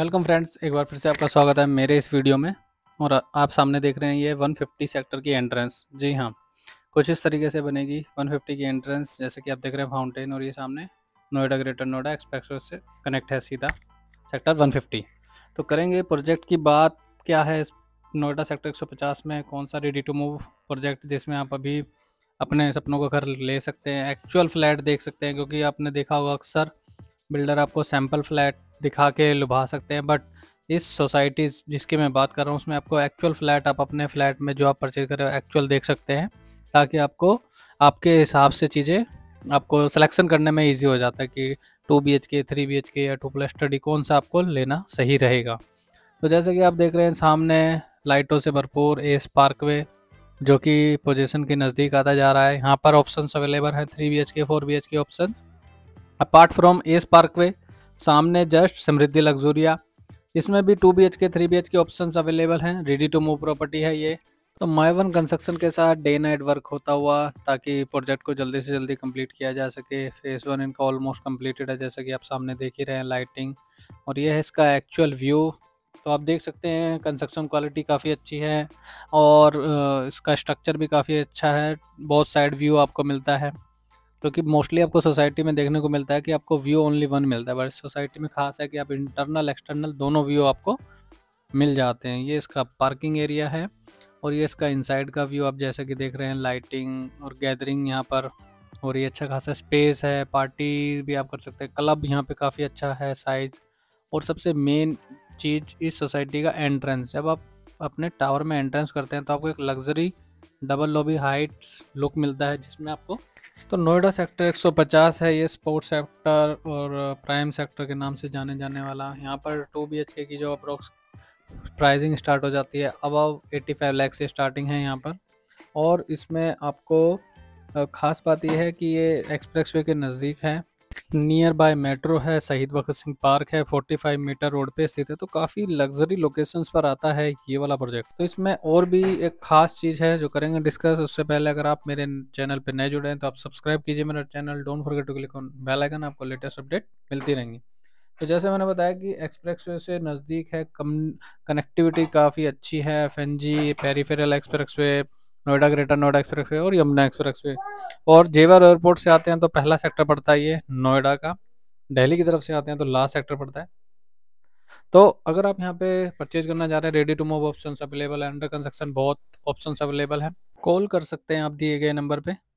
Welcome friends, एक बार फिर से आपका स्वागत है मेरे इस वीडियो में। और आप सामने देख रहे हैं ये 150 सेक्टर की एंट्रेंस। जी हाँ, कुछ इस तरीके से बनेगी 150 की एंट्रेंस। जैसे कि आप देख रहे हैं फाउंटेन, और ये सामने नोएडा ग्रेटर नोएडा एक्सप्रेसवे से कनेक्ट है सीधा सेक्टर 150। तो करेंगे प्रोजेक्ट की बात, क्या है नोएडा सेक्टर 150 में कौन सा रेडी टू मूव प्रोजेक्ट जिसमें आप अभी अपने सपनों का घर ले सकते हैं, एक्चुअल फ्लैट देख सकते हैं। क्योंकि आपने देखा होगा अक्सर बिल्डर आपको सैम्पल फ्लैट दिखा के लुभा सकते हैं, बट इस सोसाइटीज़ जिसकी मैं बात कर रहा हूँ उसमें आपको एक्चुअल फ्लैट, आप अपने फ्लैट में जो आप परचेज कर रहे हो एक्चुअल देख सकते हैं, ताकि आपको आपके हिसाब से चीज़ें आपको सिलेक्शन करने में ईजी हो जाता है कि 2 BHK, 3 BHK या 2+3D कौन सा आपको लेना सही रहेगा। तो जैसे कि आप देख रहे हैं सामने लाइटों से भरपूर एस पार्कवे, जो कि पोजीशन के नज़दीक आता जा रहा है। यहाँ पर ऑप्शंस अवेलेबल हैं 3 BHK, 4 BHK options. Apart from Ace Parkway सामने जस्ट समृद्धि लग्जूरिया, इसमें भी 2 BHK, 3 BHK ऑप्शंस अवेलेबल हैं। रेडी टू मूव प्रॉपर्टी है ये, तो मायवन कंस्ट्रक्शन के साथ डे नाइट वर्क होता हुआ, ताकि प्रोजेक्ट को जल्दी से जल्दी कंप्लीट किया जा सके। फेज़ 1 इनका ऑलमोस्ट कंप्लीटेड है, जैसा कि आप सामने देख ही रहे हैं लाइटिंग, और यह है इसका एक्चुअल व्यू। तो आप देख सकते हैं कंस्ट्रक्शन क्वालिटी काफ़ी अच्छी है और इसका स्ट्रक्चर भी काफ़ी अच्छा है। बहुत साइड व्यू आपको मिलता है, क्योंकि मोस्टली आपको सोसाइटी में देखने को मिलता है कि आपको व्यू ओनली वन मिलता है, बट सोसाइटी में खास है कि आप इंटरनल एक्सटर्नल दोनों व्यू आपको मिल जाते हैं। ये इसका पार्किंग एरिया है और ये इसका इनसाइड का व्यू आप जैसे कि देख रहे हैं। लाइटिंग और गैदरिंग यहाँ पर हो रही है, अच्छा खासा स्पेस है, पार्टी भी आप कर सकते हैं। क्लब यहाँ पर काफ़ी अच्छा है साइज, और सबसे मेन चीज़ इस सोसाइटी का एंट्रेंस। जब आप अपने टावर में एंट्रेंस करते हैं तो आपको एक luxury double lobby heights look मिलता है, जिसमें आपको तो नोएडा सेक्टर 150 है ये, स्पोर्ट्स सेक्टर और प्राइम सेक्टर के नाम से जाने वाला। यहाँ पर 2 BHK की जो अप्रोक्स प्राइजिंग स्टार्ट हो जाती है, अबव 85 लाख से स्टार्टिंग है यहाँ पर। और इसमें आपको ख़ास बात यह है कि ये एक्सप्रेसवे के नज़दीक है, नियर बाय मेट्रो है, शहीद भगत सिंह पार्क है, 45 मीटर रोड पे स्थित है। तो काफ़ी लग्जरी लोकेशंस पर आता है ये वाला प्रोजेक्ट। तो इसमें और भी एक ख़ास चीज़ है जो करेंगे डिस्कस। उससे पहले अगर आप मेरे चैनल पे नए जुड़े हैं तो आप सब्सक्राइब कीजिए मेरा channel. Don't forget to click on bell icon, आपको लेटेस्ट अपडेट मिलती रहेंगी। तो जैसे मैंने बताया कि एक्सप्रेसवे से नज़दीक है, कनेक्टिविटी काफ़ी अच्छी है। FNG, peripheral expressway, Noida greater Noida expressway और यमुना एक्सप्रेसवे। और जेवर एयरपोर्ट से आते हैं तो पहला सेक्टर पड़ता है ये नोएडा का, दिल्ली की तरफ से आते हैं तो लास्ट सेक्टर पड़ता है। तो अगर आप यहाँ पे परचेज करना चाह रहे हैं, ready to move options available है, अंडर कंस्ट्रक्शन बहुत ऑप्शंस अवेलेबल है। कॉल कर सकते हैं आप दिए गए नंबर पे।